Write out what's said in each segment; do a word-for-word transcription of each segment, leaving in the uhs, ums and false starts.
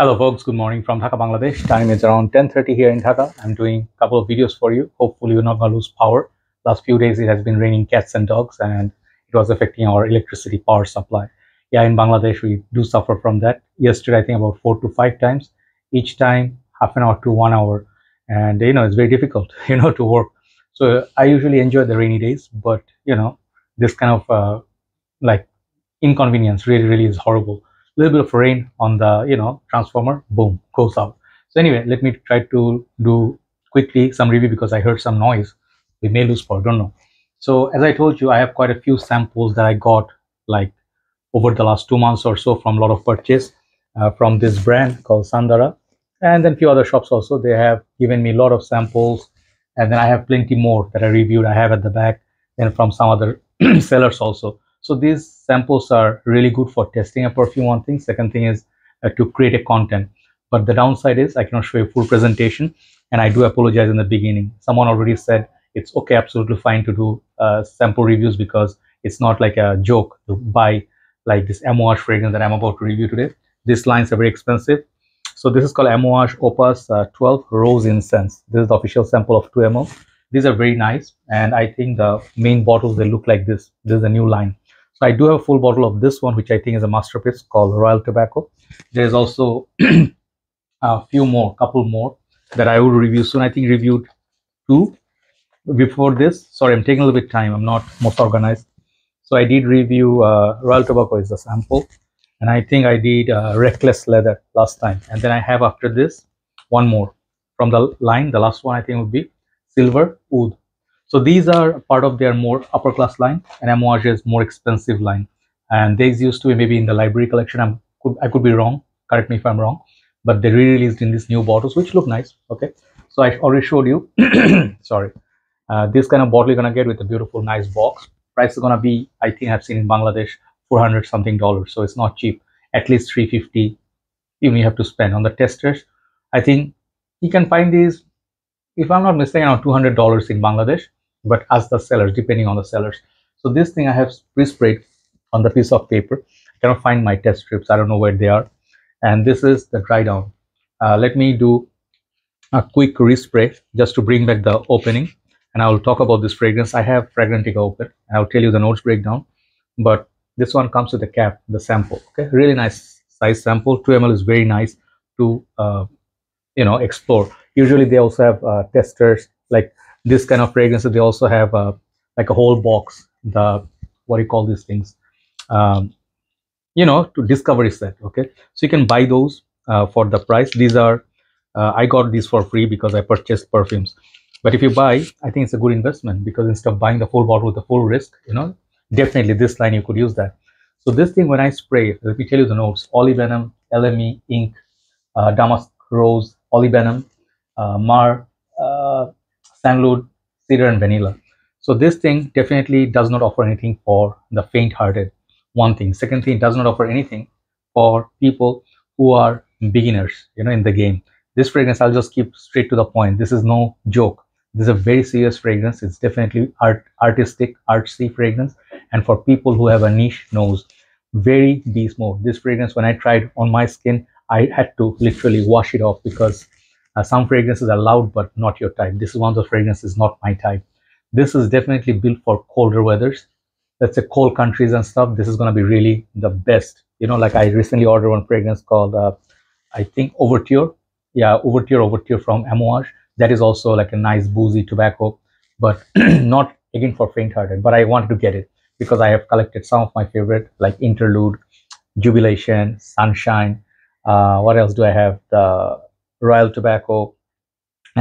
Hello folks, good morning from Dhaka, Bangladesh. Time is around ten thirty here in Dhaka. I'm doing a couple of videos for you. Hopefully you're not gonna lose power. Last few days it has been raining cats and dogs and it was affecting our electricity power supply. Yeah, in Bangladesh we do suffer from that. Yesterday I think about four to five times. Each time half an hour to one hour. And you know, it's very difficult, you know, to work. So I usually enjoy the rainy days, but you know, this kind of uh, like inconvenience really, really is horrible. Little bit of rain on the you know transformer, boom, goes out. So anyway, let me try to do quickly some review because I heard some noise. We may lose power, don't know. So as I told you, I have quite a few samples that I got like over the last two months or so from a lot of purchase uh, from this brand called Sandara, and then a few other shops also. They have given me a lot of samples, and then I have plenty more that I reviewed. I have at the back, and from some other sellers also. So these samples are really good for testing a perfume, one thing. Second thing is uh, to create a content. But the downside is I cannot show a full presentation, and I do apologize in the beginning. Someone already said it's okay, absolutely fine to do uh, sample reviews because it's not like a joke to buy like this Amouage fragrance that I'm about to review today. These lines are very expensive. So this is called Amouage Opus uh, twelve Rose Incense. This is the official sample of two milliliters. These are very nice, and I think the main bottles, they look like this. This is a new line. So I do have a full bottle of this one, which I think is a masterpiece, called Royal Tobacco. There's also a few more, couple more that I will review soon. I think reviewed two before this. Sorry, I'm taking a little bit of time. I'm not most organized. So I did review uh, Royal Tobacco is the sample. And I think I did uh, Reckless Leather last time. And then I have after this one more from the line. The last one I think would be Silver Oud. So these are part of their more upper class line, and Amouage is more expensive line. And these used to be maybe in the library collection. I'm, could, I could be wrong. Correct me if I'm wrong. But they re-released in these new bottles, which look nice. Okay. So I already showed you. Sorry. Uh, this kind of bottle you're gonna get with a beautiful, nice box. Price is gonna be, I think I've seen in Bangladesh, four hundred something dollars. So it's not cheap. At least three fifty. You may have to spend on the testers. I think you can find these, if I'm not mistaken, on two hundred dollars in Bangladesh. But as the sellers, depending on the sellers. So this thing I have pre-sprayed on the piece of paper. I cannot find my test strips. I don't know where they are. And this is the dry down. Uh, let me do a quick respray just to bring back the opening. And I will talk about this fragrance. I have Fragrantica open. And I'll tell you the notes breakdown. But this one comes with the cap, the sample. Okay, really nice size sample. two milliliters is very nice to uh, you know explore. Usually they also have uh, testers like. This kind of fragrances, they also have uh, like a whole box, the what do you call these things, um, you know, to discovery set. Okay, so you can buy those uh, for the price. These are, uh, I got these for free because I purchased perfumes. But if you buy, I think it's a good investment because instead of buying the full bottle with the full risk, you know, definitely this line you could use that. So this thing when I spray, let me tell you the notes: olibanum, L M E, ink, uh, damask rose, olibanum, uh, mar. Uh, Sandalwood, cedar, and vanilla. So this thing definitely does not offer anything for the faint-hearted, one thing. Second thing, it does not offer anything for people who are beginners, you know, in the game. This fragrance, I'll just keep straight to the point. This is no joke. This is a very serious fragrance. It's definitely art, artistic, artsy fragrance. And for people who have a niche nose, very beast mode. This fragrance, when I tried on my skin, I had to literally wash it off because Uh, some fragrances are loud, but not your type. This is one of the fragrances, not my type. This is definitely built for colder weathers. Let's say cold countries and stuff. This is going to be really the best. You know, like I recently ordered one fragrance called, uh, I think, Overture. Yeah, Overture, Overture from Amouage. That is also like a nice boozy tobacco, but not, again, for faint-hearted. But I wanted to get it because I have collected some of my favorite, like Interlude, Jubilation, Sunshine. Uh, what else do I have? The Royal Tobacco,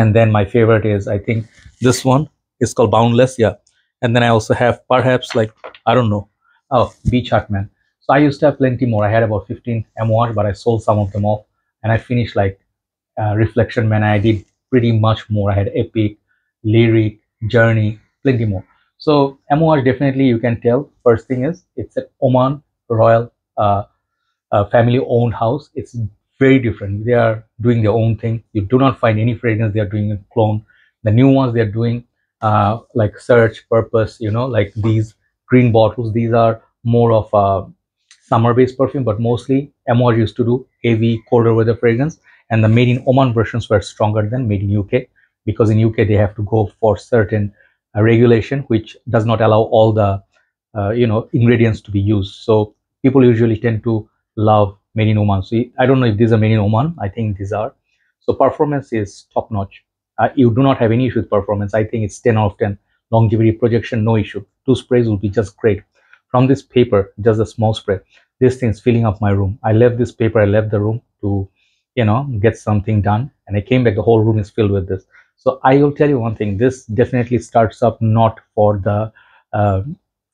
and then my favorite is I think this one is called Boundless. Yeah, and then I also have perhaps like I don't know oh Beach Hut, man. So I used to have plenty more. I had about fifteen Amouage, but I sold some of them off, and I finished like uh, Reflection, man. I did pretty much more. I had Epic, Lyric, Journey, plenty more. So Amouage, definitely you can tell. First thing is it's an Oman Royal uh, uh, family owned house. It's very different. They are doing their own thing. You do not find any fragrance they are doing a clone. The new ones they are doing uh, like search purpose, you know, like these green bottles. These are more of a summer based perfume, but mostly Amouage used to do heavy, colder weather fragrance, and the made in Oman versions were stronger than made in U K, because in U K they have to go for certain uh, regulation which does not allow all the uh, you know ingredients to be used. So people usually tend to love made in Oman. So I don't know if these are made in Oman. I think these are. So performance is top notch. Uh, you do not have any issue with performance. I think it's ten out of ten. Longevity, projection, no issue. Two sprays will be just great. From this paper, just a small spray. This thing's filling up my room. I left this paper, I left the room to, you know, get something done. And I came back, the whole room is filled with this. So I will tell you one thing, this definitely starts up not for the, uh,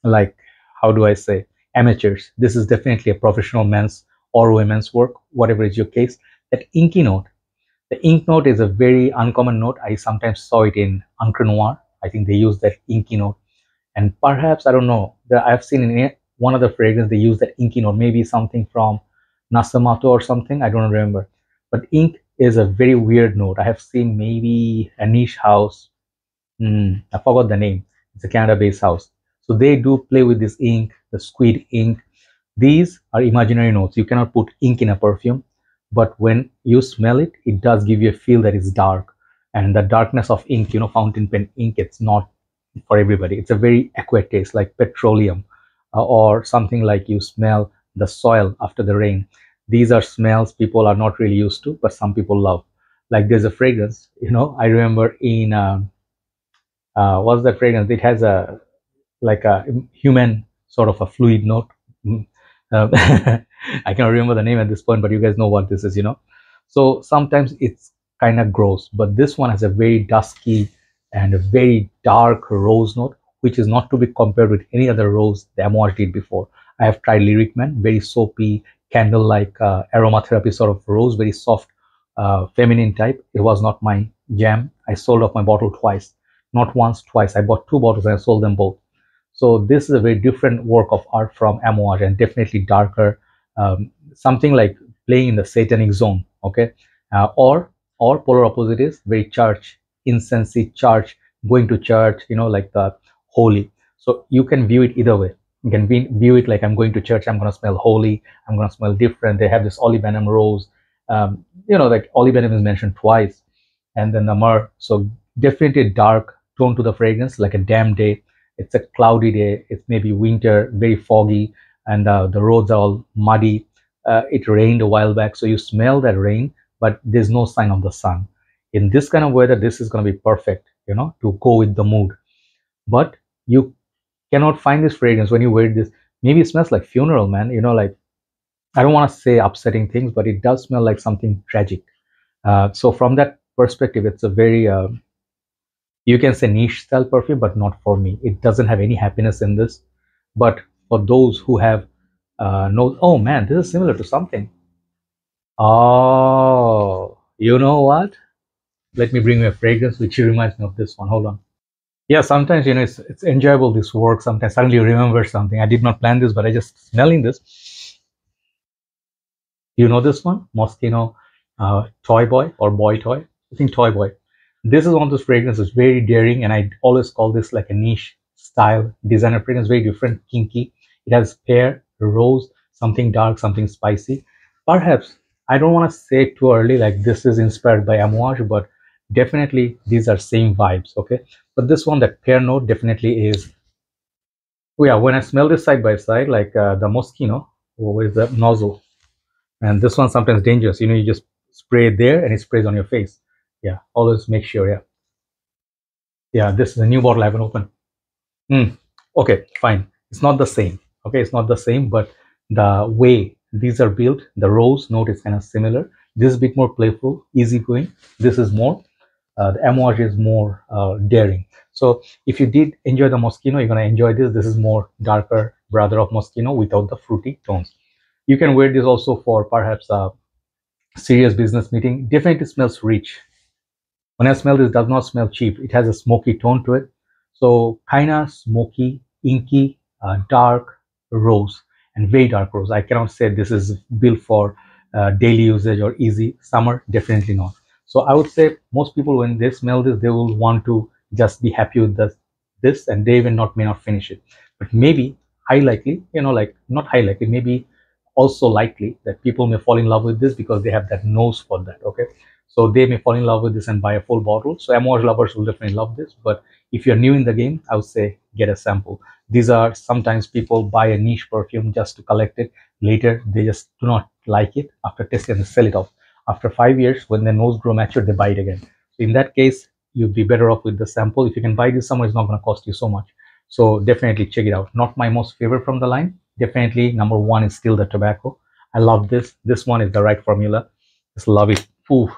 like, how do I say, amateurs. This is definitely a professional men's or women's work, whatever is your case. That inky note, the ink note is a very uncommon note. I sometimes saw it in Ancre Noir. I think they use that inky note, and perhaps I don't know that I've seen in one other fragrance they use that inky note, maybe something from Nasamato or something, I don't remember. But ink is a very weird note. I have seen maybe a niche house, mm, I forgot the name, it's a Canada based house, so they do play with this ink, the squid ink. These are imaginary notes. You cannot put ink in a perfume, but when you smell it, it does give you a feel that it's dark. And the darkness of ink, you know, fountain pen ink, it's not for everybody. It's a very acrid taste, like petroleum, uh, or something like you smell the soil after the rain. These are smells people are not really used to, but some people love. Like there's a fragrance, you know, I remember in, uh, uh, what's that fragrance? It has a, like a human sort of a fluid note. Um, I can't remember the name at this point, but you guys know what this is, you know. So sometimes it's kind of gross, but this one has a very dusky and a very dark rose note, which is not to be compared with any other rose the Amouage did before. I have tried Lyric Man, very soapy, candle like uh, aromatherapy sort of rose, very soft, uh, feminine type. It was not my jam. I sold off my bottle twice, not once, twice. I bought two bottles and I sold them both. So this is a very different work of art from Amouage, and definitely darker, um, something like playing in the satanic zone, okay, uh, or Or polar opposite is very church, incensey church, going to church, you know, like the holy. So you can view it either way. You can be, view it like I'm going to church, I'm going to smell holy, I'm going to smell different. They have this olibanum rose, um, you know, like olibanum is mentioned twice. And then the myrrh. So definitely a dark tone to the fragrance, like a damp day. It's a cloudy day. It's maybe winter, very foggy, and uh, the roads are all muddy. Uh, it rained a while back, so you smell that rain. But there's no sign of the sun. In this kind of weather, this is going to be perfect, you know, to go with the mood. But you cannot find this fragrance when you wear this. Maybe it smells like funeral, man. You know, like, I don't want to say upsetting things, but it does smell like something tragic. Uh, so from that perspective, it's a very, uh, you can say niche style perfume, but not for me. It doesn't have any happiness in this. But for those who have uh, no, oh man, this is similar to something. Oh, you know what, let me bring you a fragrance which reminds me of this one. Hold on. Yeah, sometimes, you know, it's, it's enjoyable, this work. Sometimes suddenly you remember something. I did not plan this, but I just smelling this, you know, this one, Moschino, uh Toy Boy or Boy Toy. I think Toy Boy. This is one of those fragrances, very daring, and I always call this like a niche style designer fragrance. Very different, kinky. It has pear, rose, something dark, something spicy. Perhaps I don't want to say too early like this is inspired by Amouage, but definitely these are same vibes, okay? But this one, that pear note definitely is, oh yeah, when I smell this side by side, like uh, the Moschino, where is the nozzle? And this one sometimes dangerous, you know, you just spray it there and it sprays on your face. Yeah, always make sure, yeah. Yeah, this is a new bottle I haven't opened. Mm, okay, fine. It's not the same, okay? It's not the same, but the way these are built, the rose note is kind of similar. This is a bit more playful, easygoing. This is more, uh, the Amouage is more uh, daring. So if you did enjoy the Moschino, you're going to enjoy this. This is more darker brother of Moschino without the fruity tones. You can wear this also for perhaps a serious business meeting. Definitely smells rich. When I smell this, it does not smell cheap. It has a smoky tone to it. So kind of smoky, inky, uh, dark rose. And very dark rose. I cannot say this is built for uh, daily usage or easy summer, definitely not. So I would say most people, when they smell this, they will want to just be happy with this, this and they even not may not finish it. But maybe high likely, you know, like not high likely, maybe also likely that people may fall in love with this because they have that nose for that, okay? So they may fall in love with this and buy a full bottle. So Amouage lovers will definitely love this. But if you're new in the game, I would say get a sample. These are sometimes people buy a niche perfume just to collect it. Later, they just do not like it. After testing, they sell it off. After five years, when their nose grow mature, they buy it again. So in that case, you'd be better off with the sample. If you can buy this somewhere, it's not going to cost you so much. So definitely check it out. Not my most favorite from the line. Definitely number one is still the tobacco. I love this. This one is the right formula. Just love it. Ooh,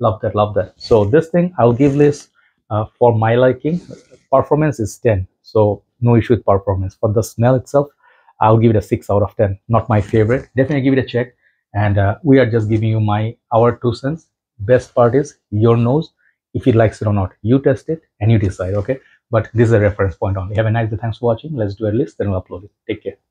love that, love that. So this thing, I'll give this uh, for my liking. Performance is ten. So no issue with performance. For the smell itself, I'll give it a six out of ten. Not my favorite. Definitely give it a check. And uh, we are just giving you my our two cents. Best part is your nose. If it likes it or not, you test it and you decide, okay? But this is a reference point only. Have a nice day. Thanks for watching. Let's do a list, then we'll upload it. Take care.